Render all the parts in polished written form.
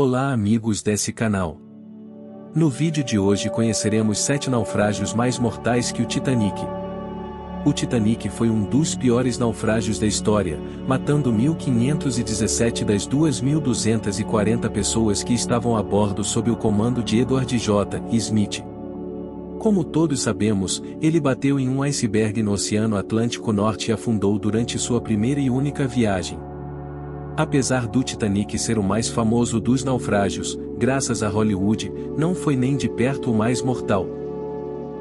Olá amigos desse canal. No vídeo de hoje conheceremos 7 naufrágios mais mortais que o Titanic. O Titanic foi um dos piores naufrágios da história, matando 1.517 das 2.240 pessoas que estavam a bordo sob o comando de Edward J. Smith. Como todos sabemos, ele bateu em um iceberg no Oceano Atlântico Norte e afundou durante sua primeira e única viagem. Apesar do Titanic ser o mais famoso dos naufrágios, graças a Hollywood, não foi nem de perto o mais mortal.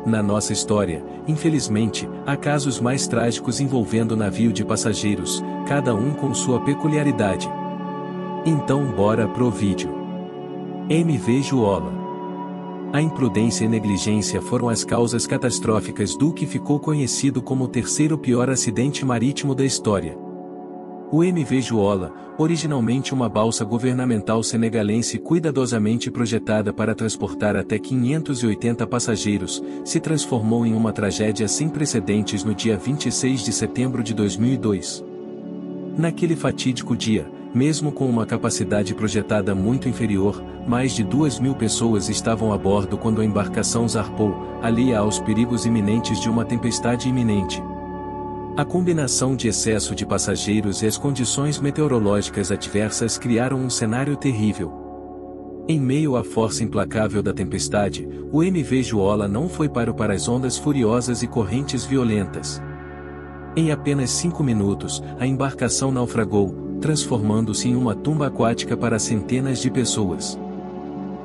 Na nossa história, infelizmente, há casos mais trágicos envolvendo navio de passageiros, cada um com sua peculiaridade. Então bora pro vídeo. MV Joola. A imprudência e negligência foram as causas catastróficas do que ficou conhecido como o terceiro pior acidente marítimo da história. O MV Joola, originalmente uma balsa governamental senegalense cuidadosamente projetada para transportar até 580 passageiros, se transformou em uma tragédia sem precedentes no dia 26 de setembro de 2002. Naquele fatídico dia, mesmo com uma capacidade projetada muito inferior, mais de 2.000 pessoas estavam a bordo quando a embarcação zarpou, alheia aos perigos iminentes de uma tempestade iminente. A combinação de excesso de passageiros e as condições meteorológicas adversas criaram um cenário terrível. Em meio à força implacável da tempestade, o MV Joola não foi páreo para as ondas furiosas e correntes violentas. Em apenas 5 minutos, a embarcação naufragou, transformando-se em uma tumba aquática para centenas de pessoas.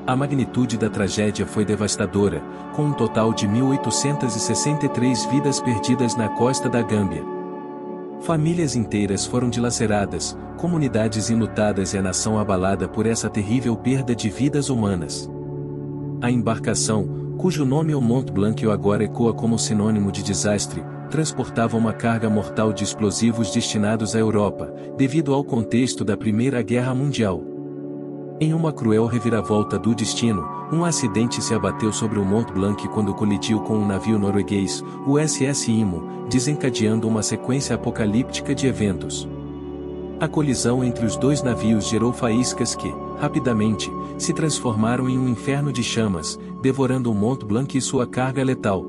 A magnitude da tragédia foi devastadora, com um total de 1.863 vidas perdidas na costa da Gâmbia. Famílias inteiras foram dilaceradas, comunidades inundadas e a nação abalada por essa terrível perda de vidas humanas. A embarcação, cujo nome é o Mont Blanc e agora ecoa como sinônimo de desastre, transportava uma carga mortal de explosivos destinados à Europa, devido ao contexto da Primeira Guerra Mundial. Em uma cruel reviravolta do destino, um acidente se abateu sobre o Mont Blanc quando colidiu com um navio norueguês, o SS Imo, desencadeando uma sequência apocalíptica de eventos. A colisão entre os dois navios gerou faíscas que, rapidamente, se transformaram em um inferno de chamas, devorando o Mont Blanc e sua carga letal.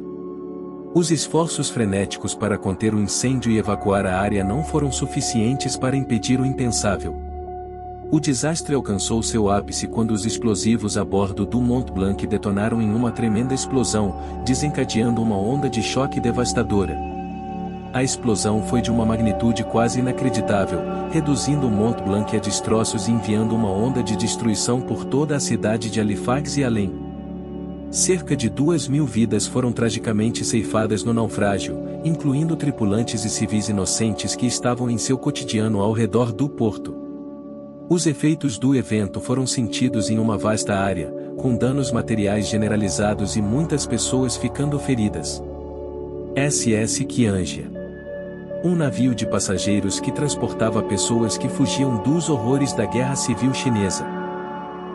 Os esforços frenéticos para conter o incêndio e evacuar a área não foram suficientes para impedir o impensável. O desastre alcançou seu ápice quando os explosivos a bordo do Mont Blanc detonaram em uma tremenda explosão, desencadeando uma onda de choque devastadora. A explosão foi de uma magnitude quase inacreditável, reduzindo o Mont Blanc a destroços e enviando uma onda de destruição por toda a cidade de Halifax e além. Cerca de 2.000 vidas foram tragicamente ceifadas no naufrágio, incluindo tripulantes e civis inocentes que estavam em seu cotidiano ao redor do porto. Os efeitos do evento foram sentidos em uma vasta área, com danos materiais generalizados e muitas pessoas ficando feridas. SS Kiangya. Um navio de passageiros que transportava pessoas que fugiam dos horrores da Guerra Civil Chinesa.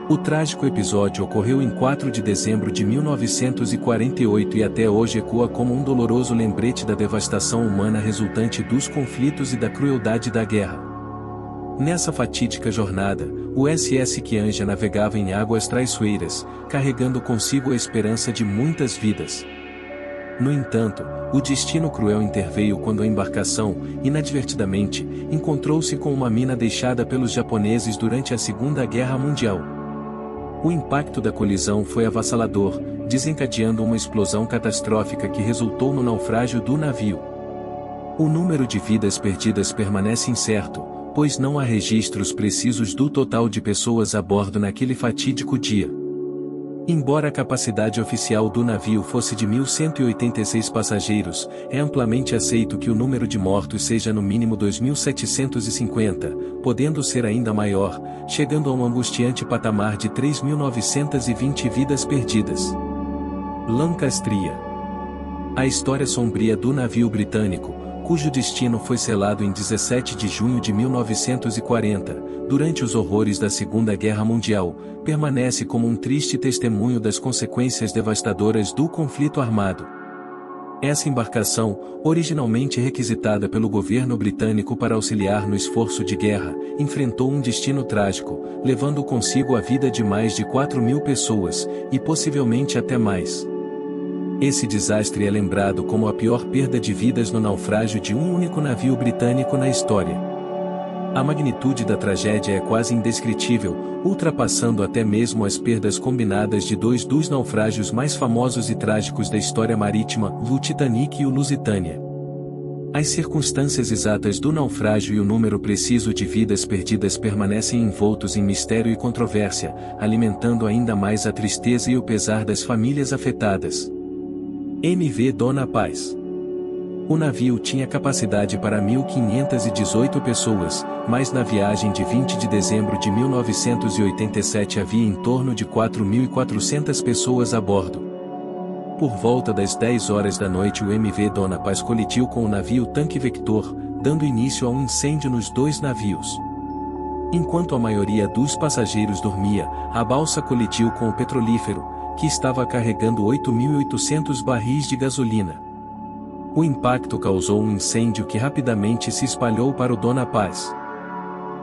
O trágico episódio ocorreu em 4 de dezembro de 1948 e até hoje ecoa como um doloroso lembrete da devastação humana resultante dos conflitos e da crueldade da guerra. Nessa fatídica jornada, o SS Kiangya navegava em águas traiçoeiras, carregando consigo a esperança de muitas vidas. No entanto, o destino cruel interveio quando a embarcação, inadvertidamente, encontrou-se com uma mina deixada pelos japoneses durante a Segunda Guerra Mundial. O impacto da colisão foi avassalador, desencadeando uma explosão catastrófica que resultou no naufrágio do navio. O número de vidas perdidas permanece incerto, pois não há registros precisos do total de pessoas a bordo naquele fatídico dia. Embora a capacidade oficial do navio fosse de 1.186 passageiros, é amplamente aceito que o número de mortos seja no mínimo 2.750, podendo ser ainda maior, chegando a um angustiante patamar de 3.920 vidas perdidas. Lancastria. A história sombria do navio britânico, cujo destino foi selado em 17 de junho de 1940, durante os horrores da Segunda Guerra Mundial, permanece como um triste testemunho das consequências devastadoras do conflito armado. Essa embarcação, originalmente requisitada pelo governo britânico para auxiliar no esforço de guerra, enfrentou um destino trágico, levando consigo a vida de mais de 4.000 pessoas, e possivelmente até mais. Esse desastre é lembrado como a pior perda de vidas no naufrágio de um único navio britânico na história. A magnitude da tragédia é quase indescritível, ultrapassando até mesmo as perdas combinadas de dois dos naufrágios mais famosos e trágicos da história marítima, o Titanic e o Lusitânia. As circunstâncias exatas do naufrágio e o número preciso de vidas perdidas permanecem envoltos em mistério e controvérsia, alimentando ainda mais a tristeza e o pesar das famílias afetadas. MV Dona Paz. O navio tinha capacidade para 1.518 pessoas, mas na viagem de 20 de dezembro de 1987 havia em torno de 4.400 pessoas a bordo. Por volta das 10 horas da noite o MV Dona Paz colidiu com o navio tanque Vector, dando início a um incêndio nos dois navios. Enquanto a maioria dos passageiros dormia, a balsa colidiu com o petrolífero, que estava carregando 8.800 barris de gasolina. O impacto causou um incêndio que rapidamente se espalhou para o Dona Paz.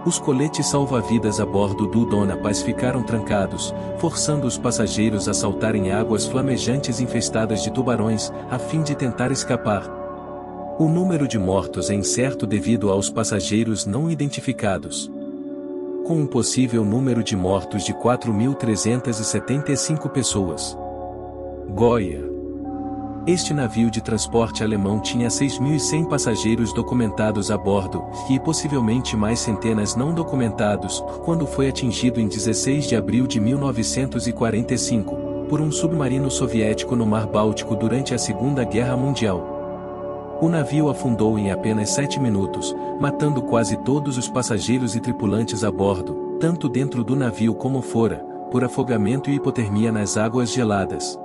Os coletes salva-vidas a bordo do Dona Paz ficaram trancados, forçando os passageiros a saltarem águas flamejantes infestadas de tubarões, a fim de tentar escapar. O número de mortos é incerto devido aos passageiros não identificados. Com um possível número de mortos de 4.375 pessoas. Goiá. Este navio de transporte alemão tinha 6.100 passageiros documentados a bordo, e possivelmente mais centenas não documentados, quando foi atingido em 16 de abril de 1945, por um submarino soviético no Mar Báltico durante a Segunda Guerra Mundial. O navio afundou em apenas 7 minutos, matando quase todos os passageiros e tripulantes a bordo, tanto dentro do navio como fora, por afogamento e hipotermia nas águas geladas.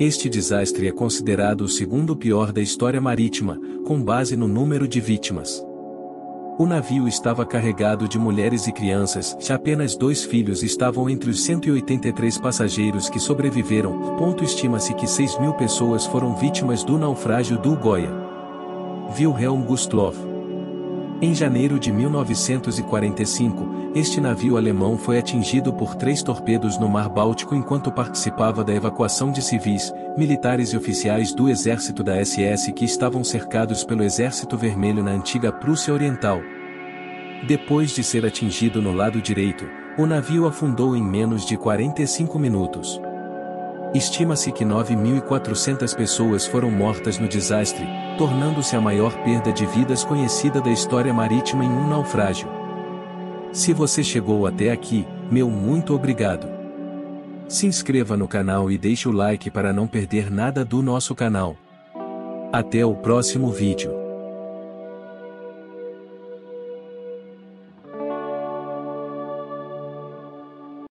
Este desastre é considerado o segundo pior da história marítima, com base no número de vítimas. O navio estava carregado de mulheres e crianças, apenas 2 filhos estavam entre os 183 passageiros que sobreviveram. Estima-se que 6.000 pessoas foram vítimas do naufrágio do Goiá. Wilhelm Gustloff. Em janeiro de 1945, este navio alemão foi atingido por 3 torpedos no Mar Báltico enquanto participava da evacuação de civis, militares e oficiais do exército da SS que estavam cercados pelo Exército Vermelho na antiga Prússia Oriental. Depois de ser atingido no lado direito, o navio afundou em menos de 45 minutos. Estima-se que 9.400 pessoas foram mortas no desastre, tornando-se a maior perda de vidas conhecida da história marítima em um naufrágio. Se você chegou até aqui, meu muito obrigado. Se inscreva no canal e deixe o like para não perder nada do nosso canal. Até o próximo vídeo.